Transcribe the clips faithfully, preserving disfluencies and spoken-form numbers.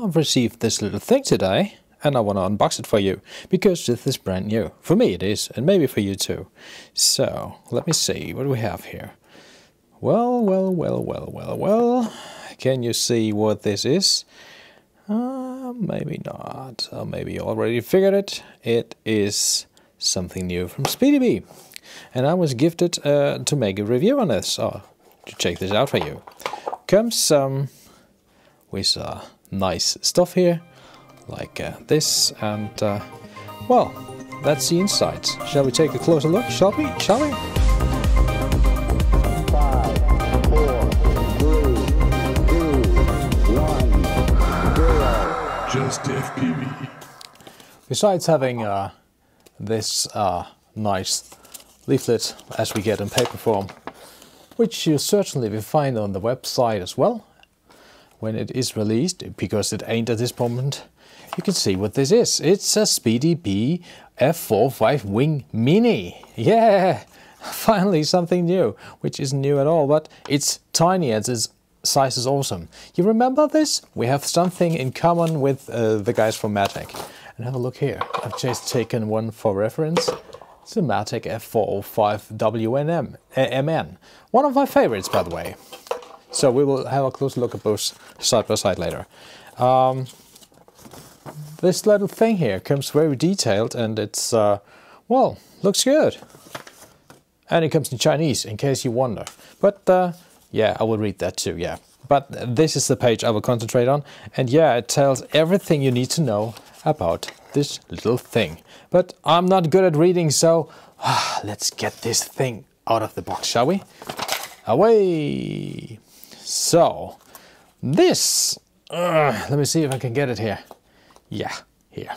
I've received this little thing today and I want to unbox it for you because this is brand new. For me it is, and maybe for you too. So let me see what we have here. Well, well, well, well, well, well. Can you see what this is? Uh, maybe not. Or maybe you already figured it. It is something new from SpeedyBee. And I was gifted uh, to make a review on this, or to check this out for you. Comes some with uh, nice stuff here, like uh, this, and uh, well, that's the inside. Shall we take a closer look? Shall we? Shall we? Five, four, three, two, one, zero. JustFPV. Besides having uh, this uh, nice leaflet as we get in paper form, which you certainly will find on the website as well when it is released, because it ain't at this moment. You can see what this is. It's a SpeedyBee F four oh five Wing Mini. Yeah, finally something new, which isn't new at all, but it's tiny and its size is awesome. You remember this? We have something in common with uh, the guys from Matek. And have a look here. I've just taken one for reference. It's a matek F four oh five W N M, M N. One of my favorites, by the way. So we will have a closer look at both side by side later. Um, this little thing here comes very detailed, and it's, uh, well, looks good. And it comes in Chinese, in case you wonder. But uh, yeah, I will read that too, yeah. But this is the page I will concentrate on. And yeah, it tells everything you need to know about this little thing. But I'm not good at reading, so ah, let's get this thing out of the box, shall we? Away! So, this, uh, let me see if I can get it here. Yeah, here.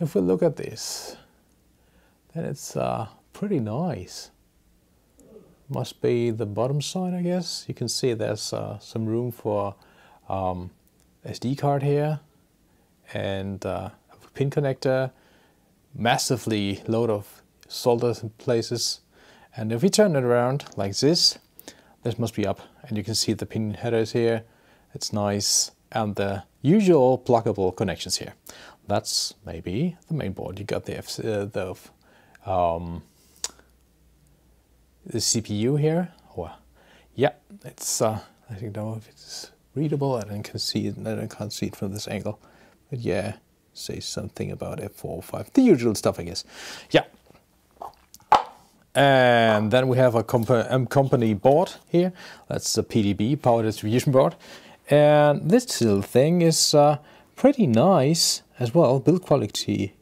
If we look at this, then it's uh, pretty nice. Must be the bottom side, I guess. You can see there's uh, some room for um, S D card here, and uh, a pin connector, massively load of solder places. And if we turn it around like this, this must be up, and you can see the pin headers here. It's nice, and the usual pluggable connections here. That's maybe the main board. You got the F uh, the, um, the C P U here. Well, yeah, it's. Uh, I don't know if it's readable. I don't can see it. I can't see it from this angle. But yeah, say something about F four oh five. The usual stuff, I guess. Yeah. And then we have a comp um, company board here. That's the P D B, power distribution board. And this little thing is uh, pretty nice as well. Build quality,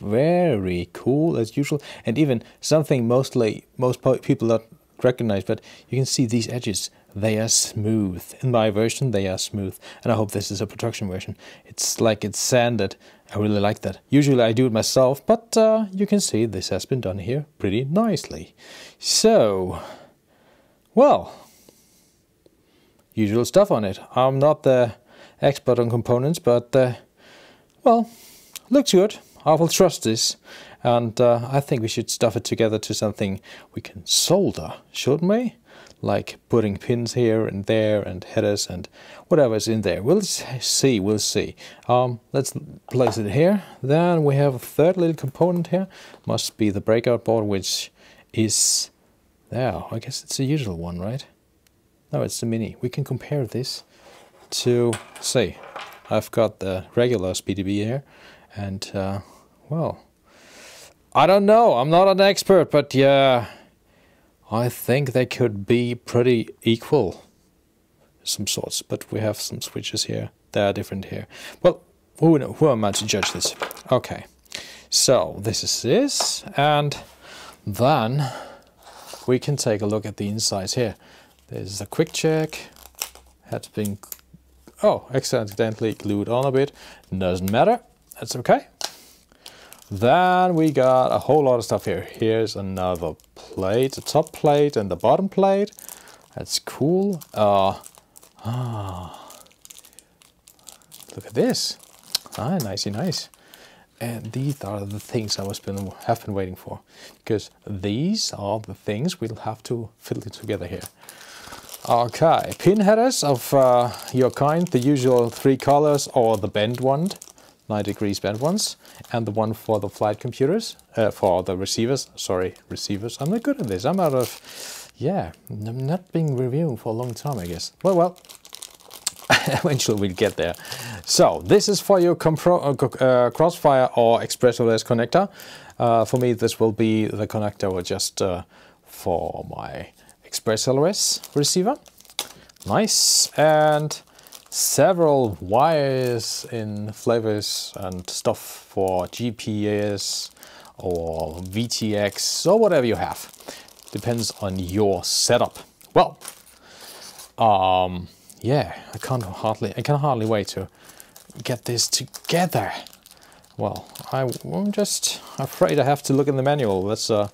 very cool as usual. And even something mostly most people don't recognize, but you can see these edges. They are smooth. In my version, they are smooth. And I hope this is a production version. It's like it's sanded. I really like that. Usually I do it myself, but uh, you can see this has been done here pretty nicely. So, well, usual stuff on it. I'm not the expert on components, but, uh, well, looks good. I will trust this. And uh, I think we should stuff it together to something we can solder, shouldn't we? Like putting pins here and there and headers and whatever's in there. We'll see, we'll see. Um, let's place it here. Then we have a third little component here. Must be the breakout board, which is there. I guess it's the usual one, right? No, it's the mini. We can compare this to, say, I've got the regular SpeedyBee here. And, uh, well, I don't know. I'm not an expert, but yeah, I think they could be pretty equal, some sorts, but we have some switches here. They are different here. Well, who, who am I to judge this? Okay, so this is this, and then we can take a look at the insides here. There's a quick check. Had been, oh, accidentally glued on a bit. Doesn't matter. That's okay. Then we got a whole lot of stuff here. Here's another plate, a top plate and the bottom plate. That's cool. Uh, ah, look at this. Ah, nicey nice. And these are the things I was been, have been waiting for, because these are the things we'll have to fiddle together here. Okay, pin headers of uh, your kind, the usual three colors or the bent one, nine degrees bent ones, and the one for the flight computers, uh, for the receivers, sorry, receivers. I'm not good at this, I'm out of, yeah, I'm not been reviewing for a long time, I guess. Well, well. Eventually we'll get there. So this is for your uh, Crossfire or Express L S connector. Uh, for me, this will be the connector or just uh, for my Express L S receiver. Nice, and several wires in flavors and stuff for G P S or V T X or whatever you have. Depends on your setup. Well. Um, Yeah, I can't hardly, I can hardly wait to get this together. Well, I, I'm just afraid I have to look in the manual. That's a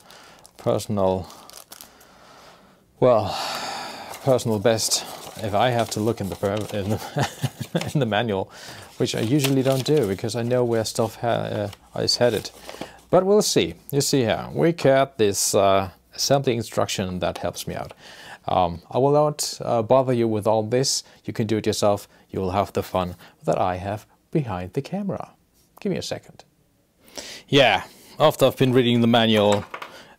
personal, well, personal best. If I have to look in the in the, in the manual, which I usually don't do because I know where stuff ha uh, is headed. But we'll see. You see here, we got this uh, assembly instruction that helps me out. Um, I will not uh, bother you with all this. You can do it yourself. You will have the fun that I have behind the camera. Give me a second. Yeah, after I've been reading the manual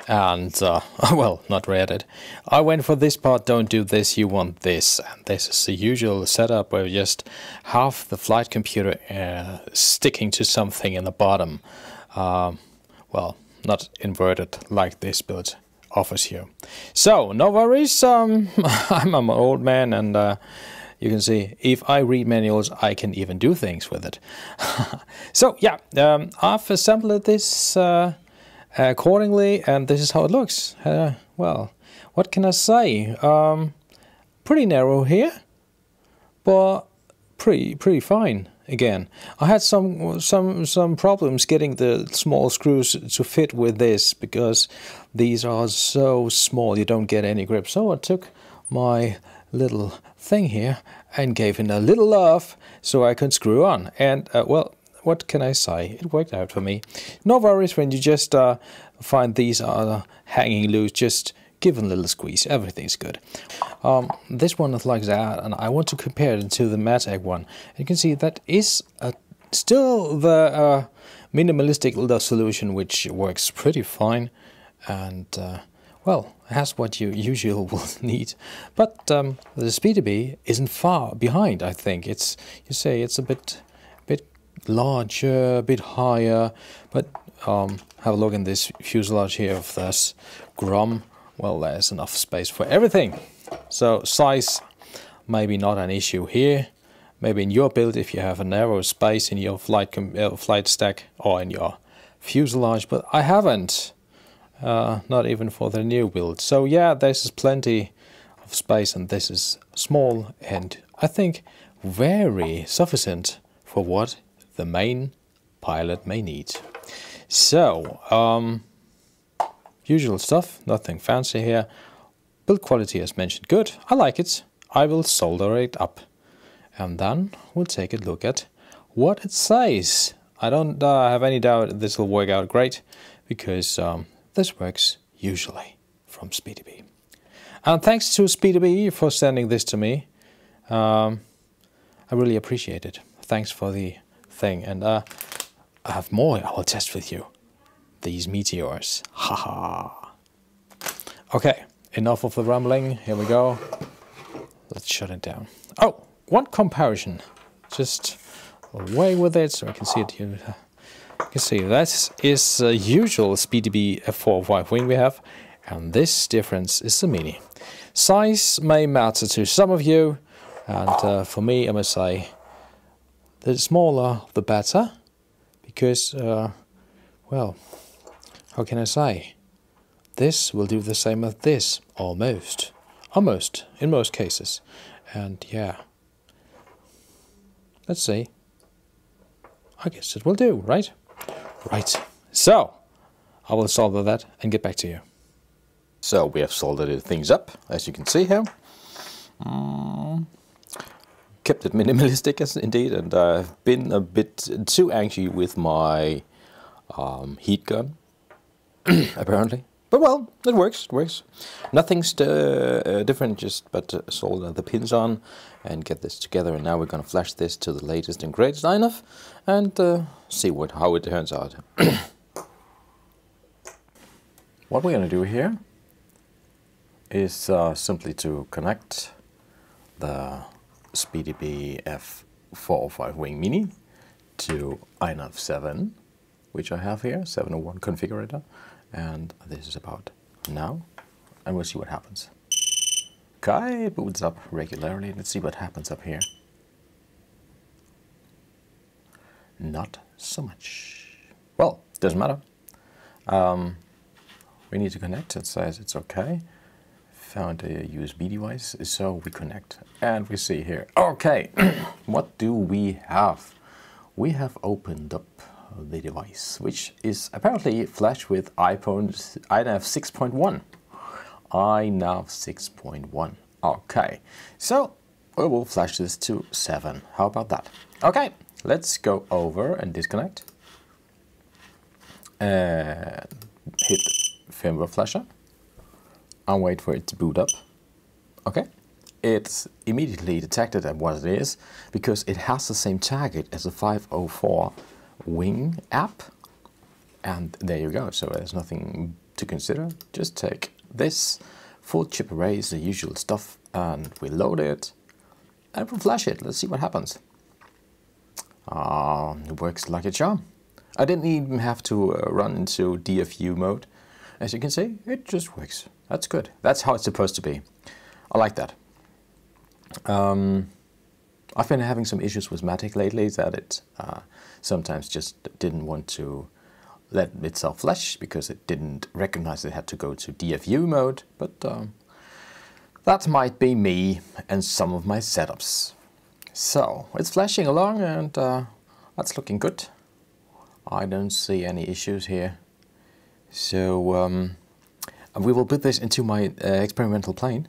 and, uh, well, not read it, I went for this part, don't do this, you want this. And this is the usual setup where just half the flight computer uh, sticking to something in the bottom. Um, well, not inverted like this, but offers you. So no worries, um, I'm an old man and uh, you can see if I read manuals I can even do things with it. So yeah, um, I've assembled this uh, accordingly and this is how it looks. Uh, well, what can I say? Um, pretty narrow here, but pretty, pretty fine. Again, I had some some some problems getting the small screws to fit with this because these are so small you don't get any grip. So I took my little thing here and gave it a little love so I could screw on. And uh, well, what can I say? It worked out for me. No worries when you just uh, find these are hanging loose. Just give them a little squeeze. Everything's good. Um, this one is like that, and I want to compare it to the Matek one. You can see that is a, still the uh, minimalistic solution, which works pretty fine, and uh, well, has what you usually will need. But um, the SpeedyBee isn't far behind. I think it's you say it's a bit, bit larger, a bit higher. But um, have a look in this fuselage here of this Grom. Well, there's enough space for everything. So size, maybe not an issue here. Maybe in your build, if you have a narrow space in your flight uh, flight stack or in your fuselage, but I haven't, uh, not even for the new build. So yeah, this is plenty of space and this is small and I think very sufficient for what the main pilot may need. So, um, usual stuff, nothing fancy here. Build quality as mentioned, good, I like it. I will solder it up. And then we'll take a look at what it says. I don't uh, have any doubt this will work out great, because um, this works usually from SpeedyBee. And thanks to SpeedyBee for sending this to me. Um, I really appreciate it. Thanks for the thing. And uh, I have more I will test with you. These meteors, haha. Okay, enough of the rumbling, here we go. Let's shut it down. Oh, one comparison, just away with it so I can see it here. You can see that is the usual SpeedyBee F four oh five wing we have, and this difference is the Mini. Size may matter to some of you, and uh, for me I must say, the smaller the better, because, uh, well, how can I say? This will do the same as this, almost. Almost, in most cases. And yeah, let's see. I guess it will do, right? Right. So, I will solder that and get back to you. So, we have soldered things up, as you can see here. Mm. Kept it minimalistic, as indeed, and I've been a bit too anxious with my um, heat gun. Apparently, But well, it works, it works. Nothing's uh, different, just but uh, solder the pins on and get this together. And now we're going to flash this to the latest and greatest I N A V and uh, see what how it turns out. What we're going to do here is uh, simply to connect the SpeedyBee F four oh five Wing Mini to I N A V seven, which I have here, seven oh one configurator. And this is about now, and we'll see what happens. Okay, it boots up regularly. Let's see what happens up here. Not so much. Well, doesn't matter. Um, we need to connect. It says it's okay. Found a U S B device, so we connect. And we see here, okay, what do we have? We have opened up the device, which is apparently flash with I N A V six point one. I N A V six point one. Okay, so we will flash this to seven. How about that? Okay, let's go over and disconnect. And hit firmware flasher. And wait for it to boot up. Okay. It's immediately detected at what it is, because it has the same target as the five oh four Wing app, and there you go. So there's nothing to consider. Just take this full chip arrays, the usual stuff, and we load it and we'll flash it. Let's see what happens. Ah, uh, it works like a charm. I didn't even have to uh, run into D F U mode. As you can see, it just works. That's good. That's how it's supposed to be. I like that. Um, I've been having some issues with Matek lately, that it uh, sometimes just didn't want to let itself flash because it didn't recognize it had to go to D F U mode, but um, that might be me and some of my setups. So it's flashing along, and uh, that's looking good. I don't see any issues here. So um, we will put this into my uh, experimental plane,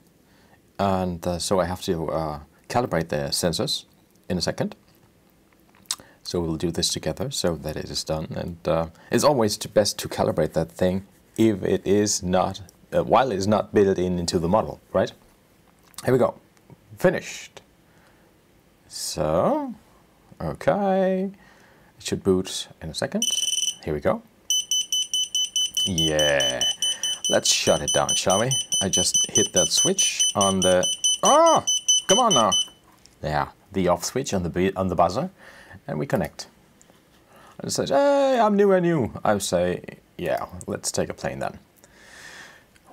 and uh, so I have to uh, calibrate the sensors in a second. So we'll do this together so that it is done. And uh, it's always best to calibrate that thing if it is not, uh, while it is not built in into the model, right? Here we go, finished. So, okay, it should boot in a second. Here we go. Yeah, let's shut it down, shall we? I just hit that switch on the, ah! Oh! Come on now. Yeah, the off switch on the on the buzzer, and we connect. And it says, "Hey, I'm new, I'm new." I say, "Yeah, let's take a plane then."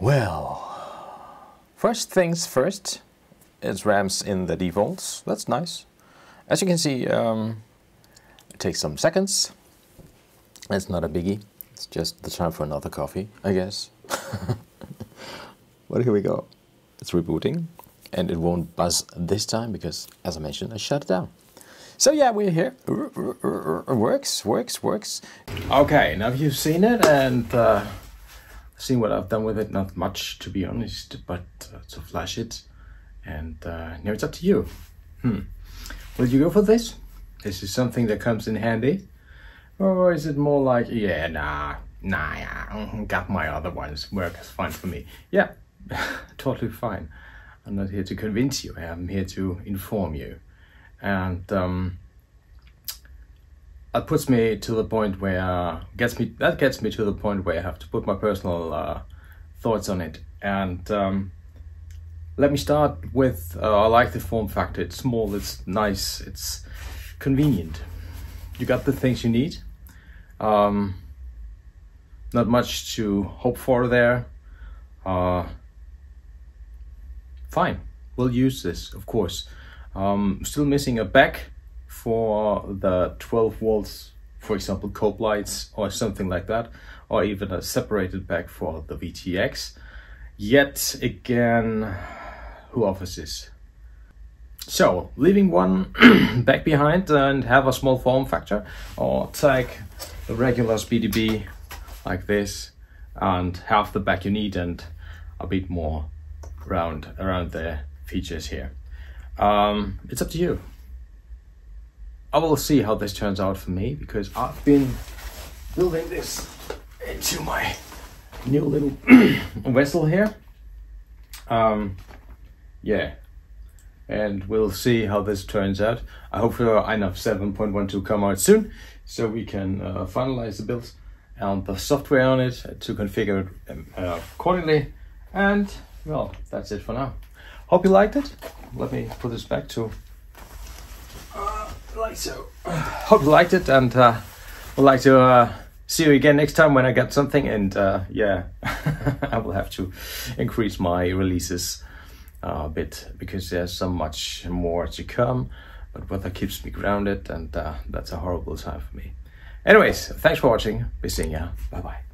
Well, first things first. It's RAMs in the defaults. That's nice. As you can see, um, it takes some seconds. It's not a biggie. It's just the time for another coffee, I guess. Well, here we go. It's rebooting. And it won't buzz this time because, as I mentioned, I shut it down. So yeah, we're here. Works, works, works. Okay, now you've seen it and uh, seen what I've done with it. Not much, to be honest, but uh, to flash it. And uh, now it's up to you. Hmm. Will you go for this? This is something that comes in handy. Or is it more like, yeah, nah, nah, yeah, got my other ones. Work is fine for me. Yeah, totally fine. I'm not here to convince you, I'm here to inform you. And um, that puts me to the point where, gets me, that gets me to the point where I have to put my personal uh, thoughts on it. And um, let me start with, uh, I like the form factor. It's small, it's nice, it's convenient. You got the things you need. Um, not much to hope for there. Uh, Fine, we'll use this, of course. Um, still missing a back for the twelve volts, for example, cope lights or something like that, or even a separated back for the V T X. Yet again, who offers this? So, leaving one back behind and have a small form factor, or take the regular SpeedyBee like this and have the back you need and a bit more Around, around the features here. Um, it's up to you. I will see how this turns out for me, because I've been building this into my new little vessel here. Um, yeah, and we'll see how this turns out. I hope for I NAV seven point one to come out soon, so we can uh, finalize the build and the software on it to configure it uh, accordingly. And well, that's it for now. Hope you liked it. Let me put this back to uh, like so. Hope you liked it, and uh, would like to uh, see you again next time when I get something. And uh, yeah, I will have to increase my releases a bit because there's so much more to come. But weather keeps me grounded, and uh, that's a horrible time for me. Anyways, thanks for watching. Be seeing ya. Bye bye.